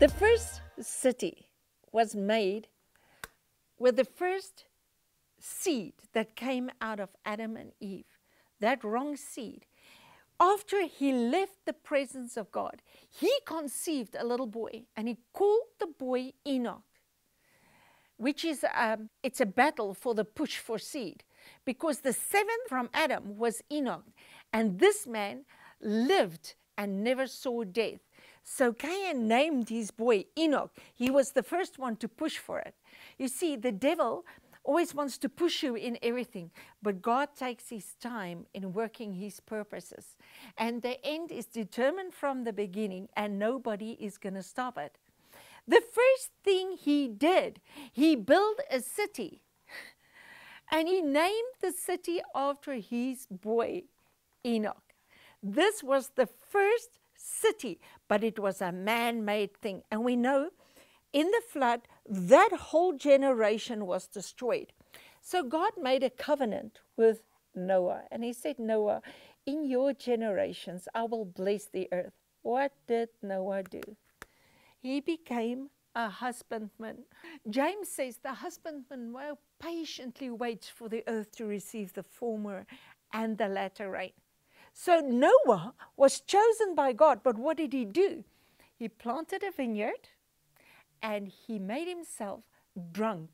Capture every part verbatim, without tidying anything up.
The first city was made with the first seed that came out of Adam and Eve, that wrong seed. After he left the presence of God, he conceived a little boy, and he called the boy Enoch, which is um, it's a battle for the push for seed, because the seventh from Adam was Enoch, and this man lived and never saw death. So Cain named his boy Enoch. He was the first one to push for it. You see, the devil always wants to push you in everything, but God takes his time in working his purposes. And the end is determined from the beginning, and nobody is going to stop it. The first thing he did, he built a city, and he named the city after his boy, Enoch. This was the first city, but it was a man-made thing, and we know in the flood, that whole generation was destroyed. So God made a covenant with Noah, and he said, Noah, in your generations, I will bless the earth. What did Noah do? He became a husbandman. James says the husbandman well patiently waits for the earth to receive the former and the latter rain. So Noah was chosen by God, but what did he do? He planted a vineyard, and he made himself drunk.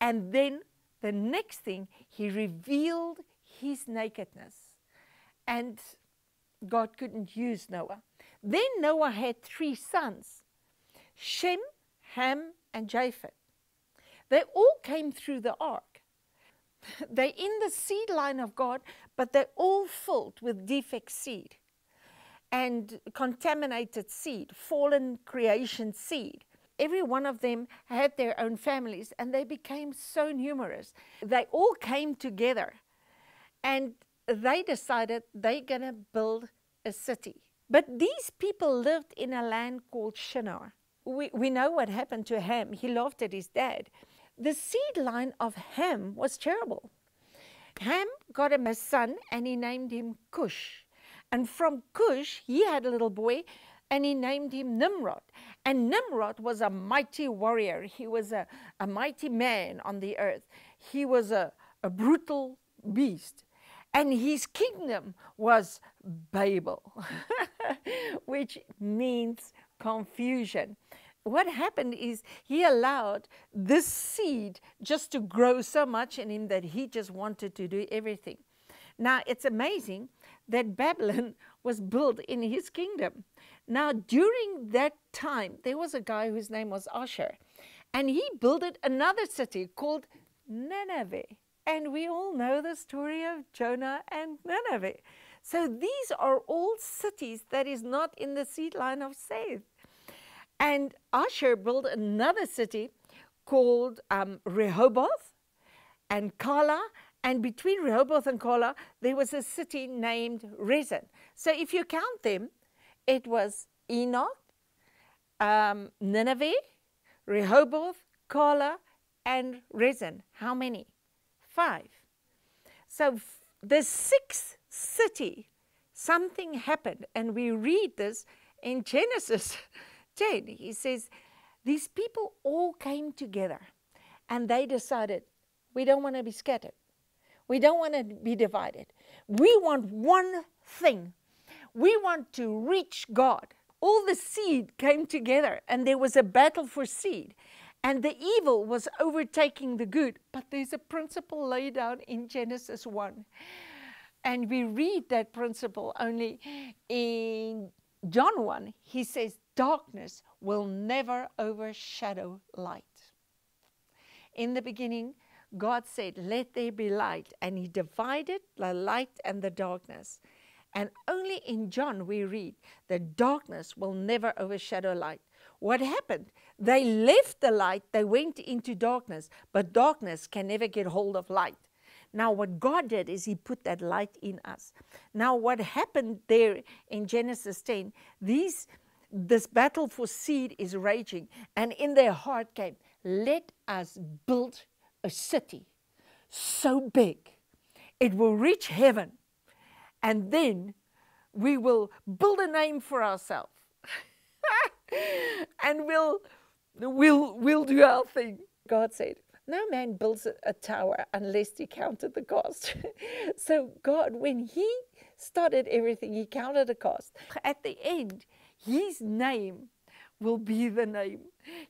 And then the next thing, he revealed his nakedness. And God couldn't use Noah. Then Noah had three sons, Shem, Ham, and Japheth. They all came through the ark. They're in the seed line of God, but they're all filled with defect seed and contaminated seed, fallen creation seed. Every one of them had their own families, and they became so numerous. They all came together, and they decided they're going to build a city. But these people lived in a land called Shinar. We, we know what happened to Ham. He laughed at his dad. The seed line of Ham was terrible. Ham got him a son, and he named him Cush. And from Cush, he had a little boy, and he named him Nimrod. And Nimrod was a mighty warrior. He was a, a mighty man on the earth. He was a, a brutal beast. And his kingdom was Babel, which means confusion. What happened is he allowed this seed just to grow so much in him that he just wanted to do everything. Now, it's amazing that Babylon was built in his kingdom. Now, during that time, there was a guy whose name was Asher, and he built another city called Nineveh. And we all know the story of Jonah and Nineveh. So these are all cities that is not in the seed line of Seth. And Asher built another city called um, Rehoboth and Kala. And between Rehoboth and Kala, there was a city named Rezin. So if you count them, it was Enoch, um, Nineveh, Rehoboth, Kala, and Rezin. How many? Five. So the sixth city, something happened. And we read this in Genesis ten. He says, these people all came together, and they decided, we don't want to be scattered. We don't want to be divided. We want one thing. We want to reach God. All the seed came together, and there was a battle for seed. And the evil was overtaking the good. But there's a principle laid down in Genesis one. And we read that principle only in John one. He says, darkness will never overshadow light. In the beginning, God said, let there be light, and he divided the light and the darkness. And only in John we read that darkness will never overshadow light. What happened? They left the light, they went into darkness, but darkness can never get hold of light. Now what God did is he put that light in us. Now what happened there in Genesis ten, these, this battle for seed is raging, and in their heart came, let us build a city so big, it will reach heaven, and then we will build a name for ourselves. and we'll, we'll, we'll do our thing. God said, no man builds a, a tower unless he counted the cost. So God, when he started everything, he counted the cost. At the end, his name will be the name.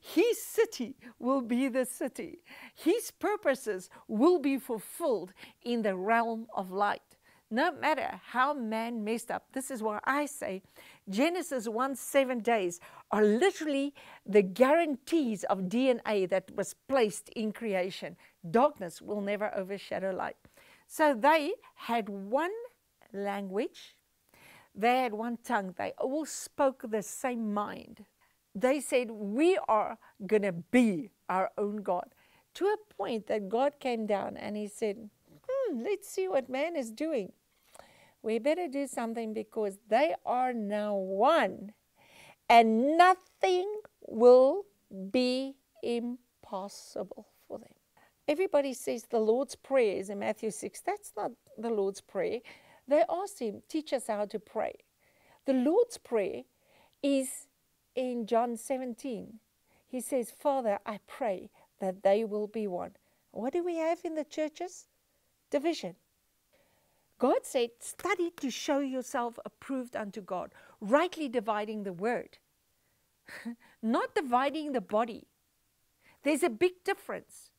His city will be the city. His purposes will be fulfilled in the realm of light. No matter how man messed up, this is why I say Genesis one, seven days are literally the guarantees of D N A that was placed in creation. Darkness will never overshadow light. So they had one language, they had one tongue, they all spoke the same mind. They said, we are going to be our own God. To a point that God came down and he said, hmm, let's see what man is doing. We better do something because they are now one and nothing will be impossible for them. Everybody says the Lord's Prayer is in Matthew six. That's not the Lord's Prayer. They asked him, teach us how to pray. The Lord's Prayer is in John seventeen. He says, Father, I pray that they will be one. What do we have in the churches? Division. God said, study to show yourself approved unto God, rightly dividing the word, not dividing the body. There's a big difference.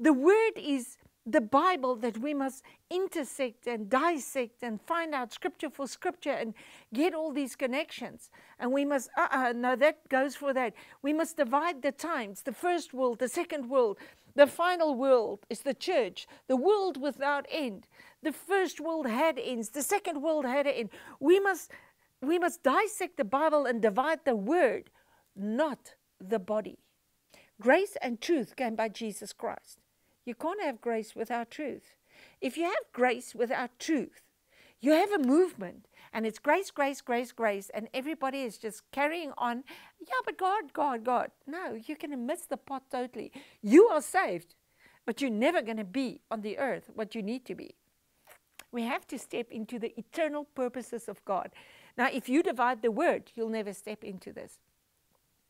The word is the Bible that we must intersect and dissect and find out scripture for scripture and get all these connections. And we must, uh-uh, no, that goes for that. We must divide the times, the first world, the second world. The final world is the church, the world without end. The first world had ends, the second world had an end. We must, we must dissect the Bible and divide the word, not the body. Grace and truth came by Jesus Christ. You can't have grace without truth. If you have grace without truth, you have a movement and it's grace, grace, grace, grace, and everybody is just carrying on. Yeah, but God, God, God. No, you can miss the pot totally. You are saved, but you're never going to be on the earth what you need to be. We have to step into the eternal purposes of God. Now, if you divide the word, you'll never step into this.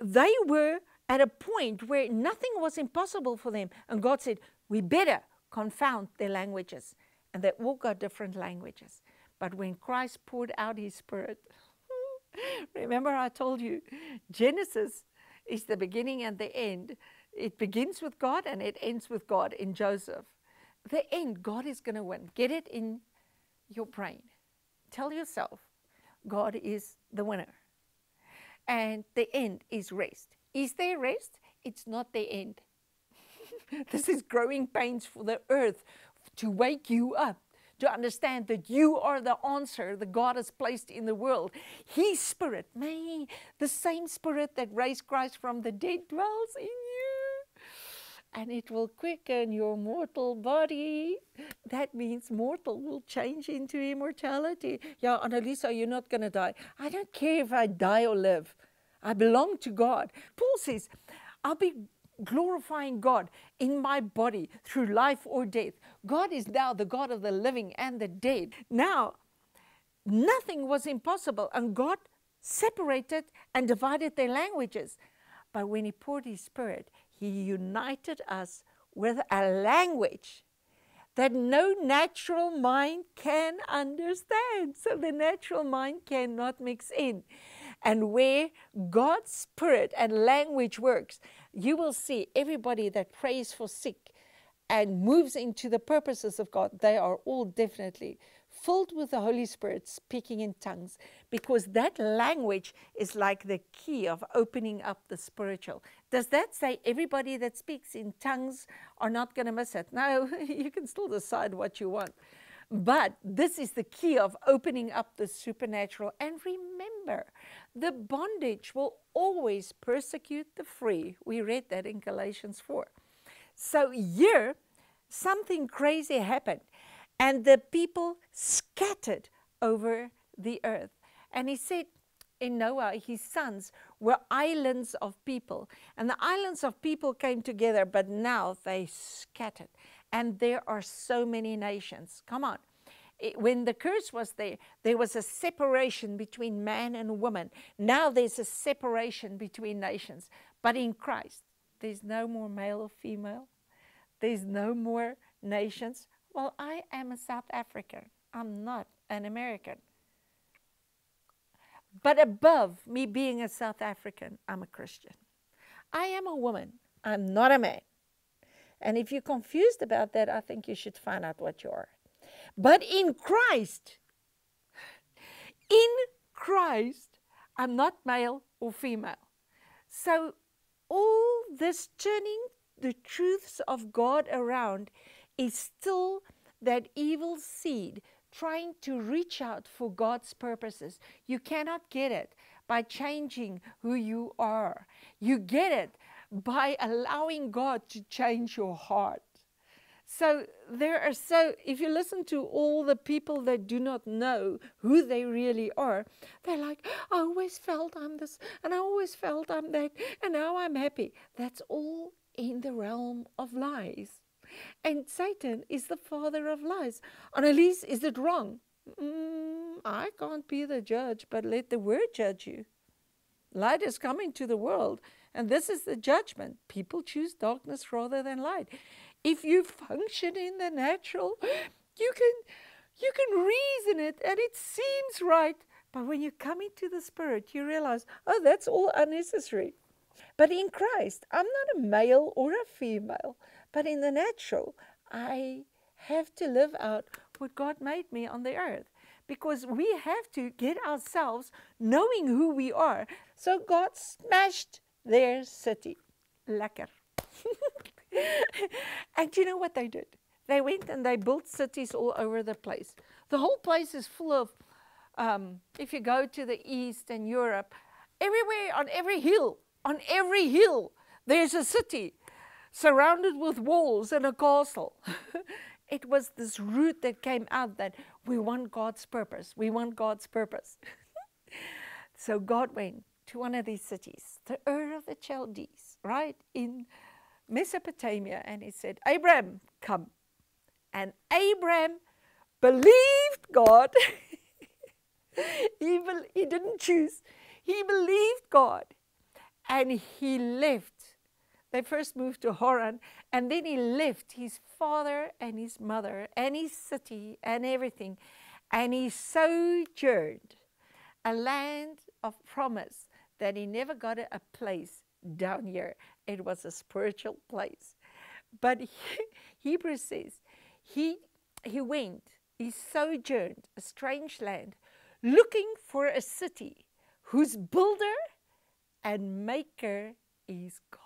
They were at a point where nothing was impossible for them, and God said, we better confound their languages, and they all got different languages. But when Christ poured out his spirit, remember I told you, Genesis is the beginning and the end. It begins with God and it ends with God in Joseph. The end, God is going to win. Get it in your brain. Tell yourself, God is the winner. And the end is rest. Is there rest? It's not the end. This is growing pains for the earth to wake you up, to understand that you are the answer that God has placed in the world. His spirit, may the same spirit that raised Christ from the dead dwells in you. And it will quicken your mortal body. That means mortal will change into immortality. Yeah, Annalise, you're not going to die. I don't care if I die or live. I belong to God. Paul says, I'll be glorifying God in my body through life or death. God is now the God of the living and the dead. Now, nothing was impossible, and God separated and divided their languages. But when he poured his spirit, he united us with a language that no natural mind can understand. So the natural mind cannot mix in. And where God's spirit and language works, you will see everybody that prays for sick and moves into the purposes of God, they are all definitely filled with the Holy Spirit speaking in tongues, because that language is like the key of opening up the spiritual. Does that say everybody that speaks in tongues are not going to miss it? No, you can still decide what you want. But this is the key of opening up the supernatural. And remember, the bondage will always persecute the free. We read that in Galatians four. So here, something crazy happened. And the people scattered over the earth. And he said, in Noah, his sons were islands of people. And the islands of people came together, but now they scattered. And there are so many nations. Come on. it, when the curse was there, there was a separation between man and woman. Now there's a separation between nations. But in Christ, there's no more male or female. There's no more nations. Well, I am a South African. I'm not an American. But above me being a South African, I'm a Christian. I am a woman. I'm not a man. And if you're confused about that, I think you should find out what you are. But in Christ, in Christ, I'm not male or female. So all this turning the truths of God around is still that evil seed trying to reach out for God's purposes. You cannot get it by changing who you are. You get it by allowing God to change your heart. So there are so, if you listen to all the people that do not know who they really are, they're like, I always felt I'm this, and I always felt I'm that, and now I'm happy. That's all in the realm of lies. And Satan is the father of lies. Annalise, is it wrong? Mm, I can't be the judge, but let the word judge you. Light is coming to the world, and this is the judgment. People choose darkness rather than light. If you function in the natural, you can, you can reason it, and it seems right. But when you come into the spirit, you realize, oh, that's all unnecessary. But in Christ, I'm not a male or a female. But in the natural, I have to live out what God made me on the earth. Because we have to get ourselves knowing who we are. So God smashed their city. Lekker. And do you know what they did? They went and they built cities all over the place. The whole place is full of, um, if you go to the east and Europe, everywhere, on every hill, on every hill, there's a city surrounded with walls and a castle. It was this root that came out that we want God's purpose. We want God's purpose. So God went to one of these cities, the Ur of the Chaldees, right in Mesopotamia, and he said, Abraham, come. And Abraham believed God. he, be he didn't choose. He believed God. And he left. They first moved to Horan, and then he left his father and his mother and his city and everything. And he sojourned a land of promise that he never got a place down here. It was a spiritual place. But he, Hebrews says, he, he went, he sojourned a strange land, looking for a city whose builder and maker is God.